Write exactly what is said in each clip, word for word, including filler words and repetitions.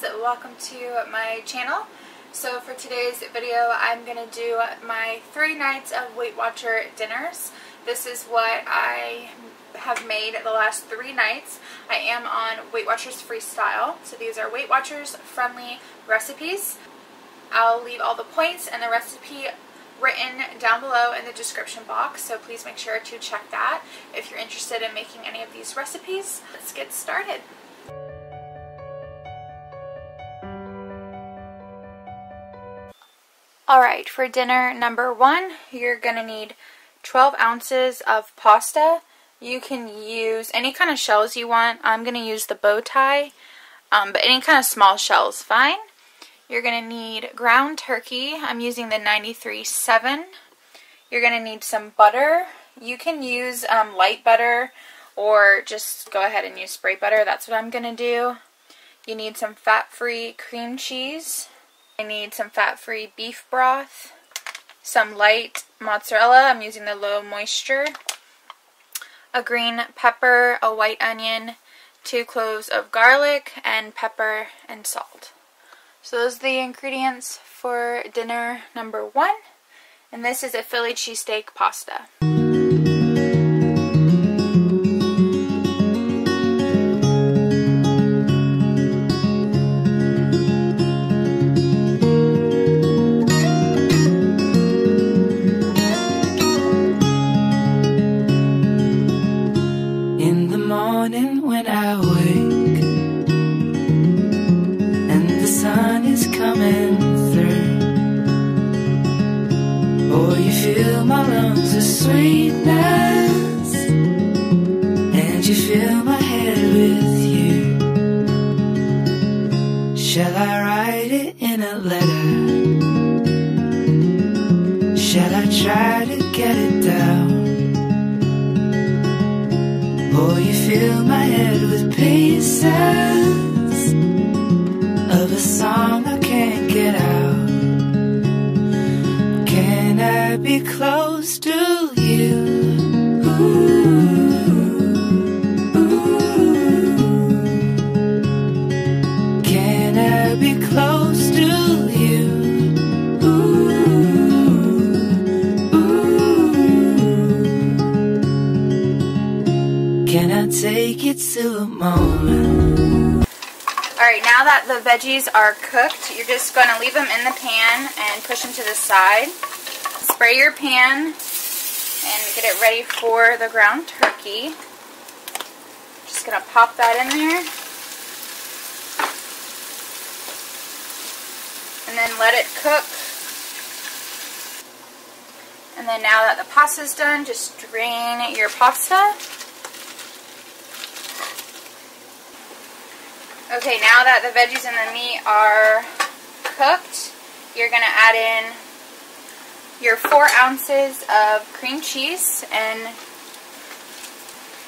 guys, welcome to my channel. So for today's video I'm going to do my three nights of Weight Watcher dinners. This is what I have made the last three nights. I am on Weight Watchers Freestyle, so these are Weight Watchers friendly recipes. I'll leave all the points and the recipe written down below in the description box, so please make sure to check that if you're interested in making any of these recipes. Let's get started. Alright, for dinner number one, you're going to need twelve ounces of pasta. You can use any kind of shells you want. I'm going to use the bow tie, um, but any kind of small shell is fine. You're going to need ground turkey. I'm using the ninety-three point seven. You're going to need some butter. You can use um, light butter or just go ahead and use spray butter. That's what I'm going to do. You need some fat-free cream cheese. I need some fat-free beef broth, some light mozzarella, I'm using the low moisture, a green pepper, a white onion, two cloves of garlic, and pepper and salt. So those are the ingredients for dinner number one, and this is a Philly cheesesteak pasta. Sweetness, and you fill my head with you. Shall I write it in a letter? Shall I try to get it down? Or you fill my head with pieces of a song I can't get out. Can I be close to you? Ooh, ooh. Can I be close to you? Ooh, ooh. Can I take it to a moment? Alright, now that the veggies are cooked, you're just going to leave them in the pan and push them to the side. Spray your pan and get it ready for the ground turkey. Just going to pop that in there. And then let it cook. And then now that the pasta's done, just drain your pasta. Okay, now that the veggies and the meat are cooked, you're going to add in your four ounces of cream cheese, and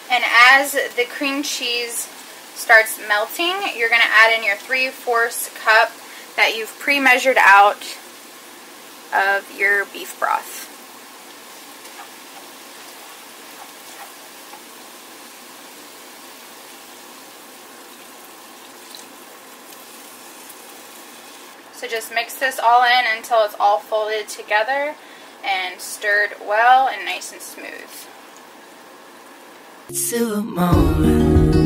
and as the cream cheese starts melting, you're going to add in your three-fourths cup that you've pre-measured out of your beef broth. So just mix this all in until it's all folded together and stirred well and nice and smooth. It's a moment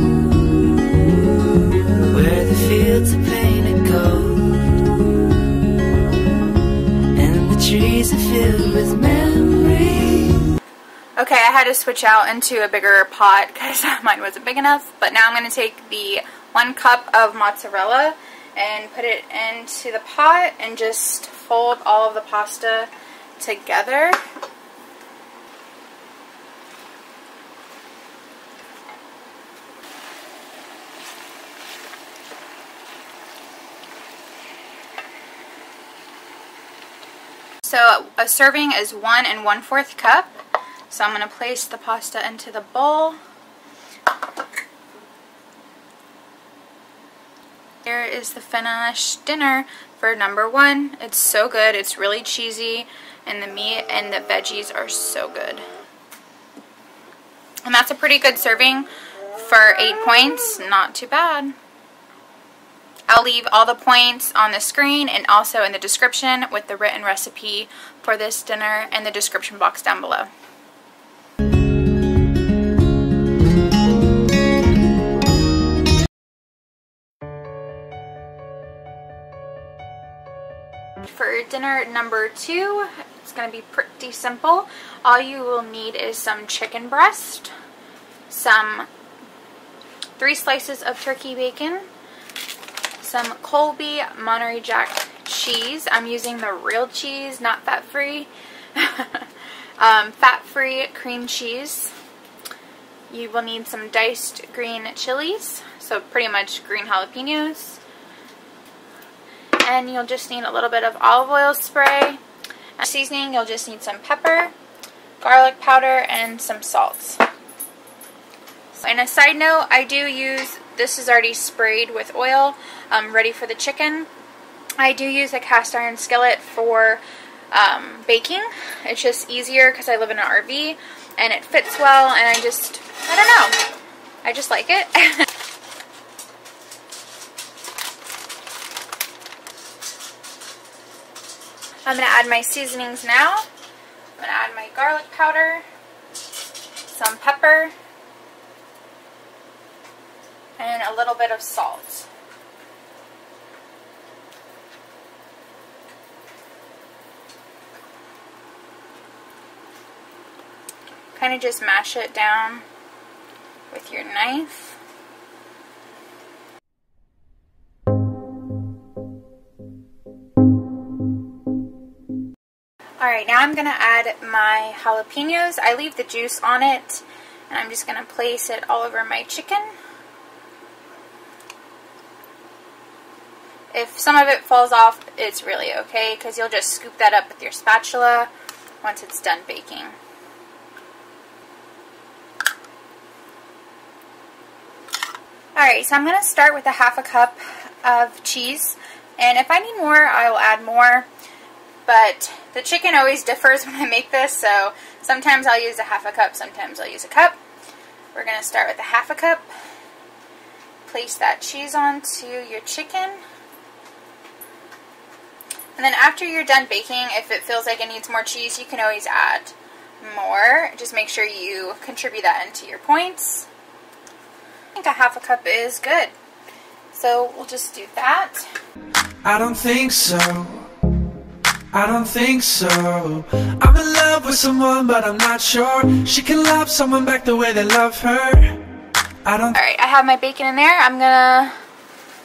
where the fields are painted gold and the trees are filled with memories. Okay, I had to switch out into a bigger pot because mine wasn't big enough, but now I'm going to take the one cup of mozzarella and put it into the pot and just fold all of the pasta together. So a serving is one and one fourth cup. So I'm going to place the pasta into the bowl. Here is the finished dinner for number one. It's so good. It's really cheesy, and the meat and the veggies are so good. And that's a pretty good serving for eight points. Not too bad. I'll leave all the points on the screen and also in the description with the written recipe for this dinner in the description box down below. For dinner number two, it's going to be pretty simple. All you will need is some chicken breast, some three slices of turkey bacon, some Colby Monterey Jack cheese. I'm using the real cheese, not fat-free. um, fat-free cream cheese. You will need some diced green chilies, so pretty much green jalapenos. And you'll just need a little bit of olive oil spray. And seasoning, you'll just need some pepper, garlic powder, and some salt. So, and a side note, I do use, this is already sprayed with oil, um, ready for the chicken. I do use a cast iron skillet for um, baking. It's just easier because I live in an R V and it fits well, and I just, I don't know, I just like it. I'm going to add my seasonings now. I'm going to add my garlic powder, some pepper, and a little bit of salt. Kind of just mash it down with your knife. Alright, now I'm going to add my jalapenos. I leave the juice on it, and I'm just going to place it all over my chicken. If some of it falls off, it's really okay, because you'll just scoop that up with your spatula once it's done baking. Alright, so I'm going to start with a half a cup of cheese, and if I need more, I will add more. But the chicken always differs when I make this, so sometimes I'll use a half a cup, sometimes I'll use a cup. We're going to start with a half a cup. Place that cheese onto your chicken. And then after you're done baking, if it feels like it needs more cheese, you can always add more. Just make sure you contribute that into your points. I think a half a cup is good. So we'll just do that. I don't think so. I don't think so. I'm in love with someone, but I'm not sure she can love someone back the way they love her. I don't. Alright, I have my bacon in there. I'm gonna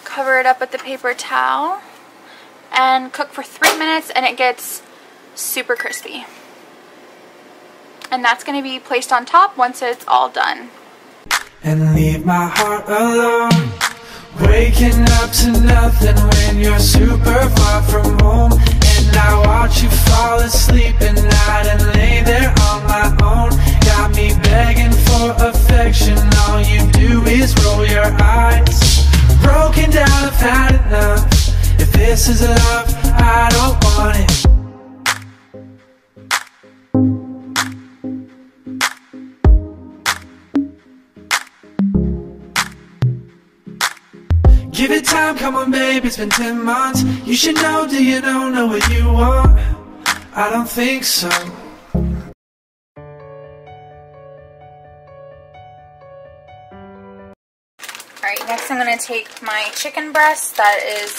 cover it up with the paper towel and cook for three minutes, and it gets super crispy. And that's gonna be placed on top once it's all done. And leave my heart alone. Waking up to nothing when you're super far from home. I watch you fall asleep at night and lay there on my own. Got me begging for affection, all you do is roll your eyes. Broken down, I've had enough. If this is love, I don't want it. Give it time, come on babe, it's been ten months. You should know, do you know, know what you want? I don't think so. Alright, next I'm going to take my chicken breast that is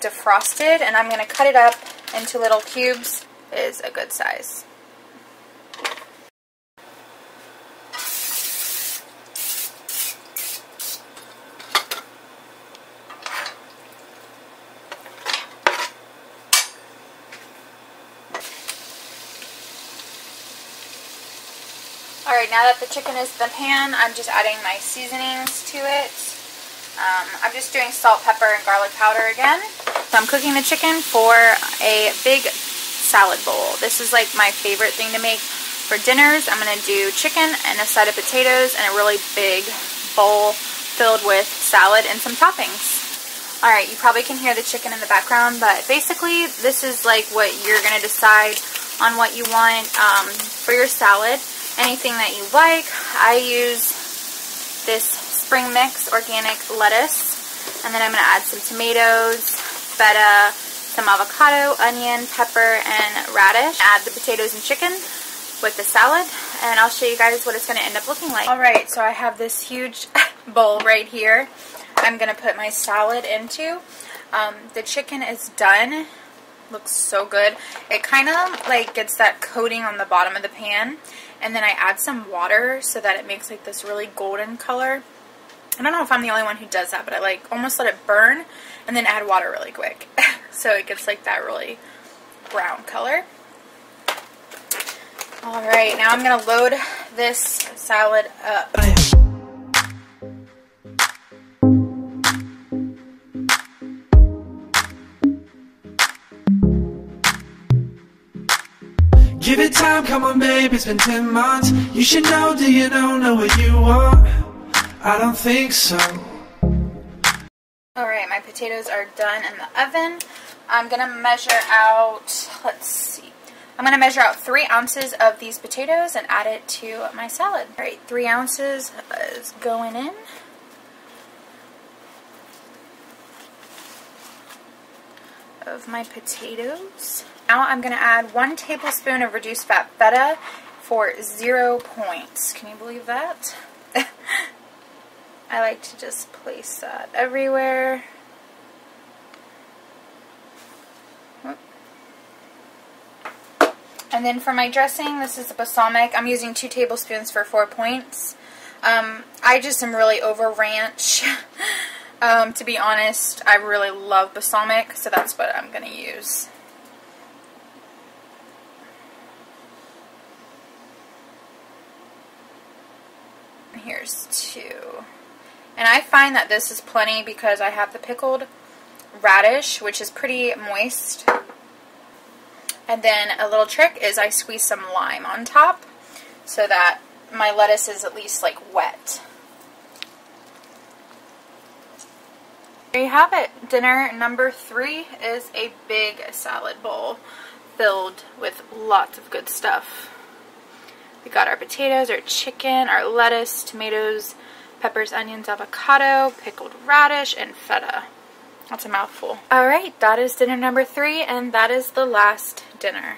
defrosted, and I'm going to cut it up into little cubes. It is a good size. Alright, now that the chicken is in the pan, I'm just adding my seasonings to it. Um, I'm just doing salt, pepper, and garlic powder again. So I'm cooking the chicken for a big salad bowl. This is like my favorite thing to make for dinners. I'm going to do chicken and a side of potatoes and a really big bowl filled with salad and some toppings. Alright, you probably can hear the chicken in the background, but basically this is like what you're going to decide on what you want um, for your salad. Anything that you like. I use this spring mix organic lettuce, And then I'm going to add some tomatoes, feta, some avocado, onion, pepper, and radish. Add the potatoes and chicken with the salad, and I'll show you guys what it's going to end up looking like. Alright, so I have this huge bowl right here I'm going to put my salad into. Um, the chicken is done. Looks so good. It kind of like gets that coating on the bottom of the pan, and then I add some water so that it makes like this really golden color. I don't know if I'm the only one who does that, but I like almost let it burn and then add water really quick so it gets like that really brown color. Alright, now I'm going to load this salad up. Give it time, come on babe, it's been ten months. You should know, do you know, know what you want? I don't think so. Alright, my potatoes are done in the oven. I'm going to measure out, let's see. I'm going to measure out three ounces of these potatoes and add it to my salad. Alright, three ounces is going in. Of my potatoes. Now I'm going to add one tablespoon of reduced fat feta for zero points. Can you believe that? I like to just place that everywhere. And then for my dressing, this is the balsamic. I'm using two tablespoons for four points. Um, I just am really over ranch. um, to be honest, I really love balsamic, so that's what I'm going to use. And here's two. And I find that this is plenty because I have the pickled radish, which is pretty moist. And then a little trick is I squeeze some lime on top so that my lettuce is at least like wet. There you have it. Dinner number three is a big salad bowl filled with lots of good stuff. We got our potatoes, our chicken, our lettuce, tomatoes, peppers, onions, avocado, pickled radish, and feta. That's a mouthful. Alright, that is dinner number three, and that is the last dinner.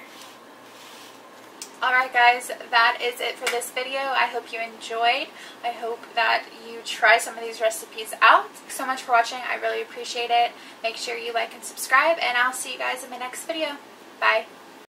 Alright guys, that is it for this video. I hope you enjoyed. I hope that you try some of these recipes out. Thanks so much for watching. I really appreciate it. Make sure you like and subscribe, and I'll see you guys in my next video. Bye.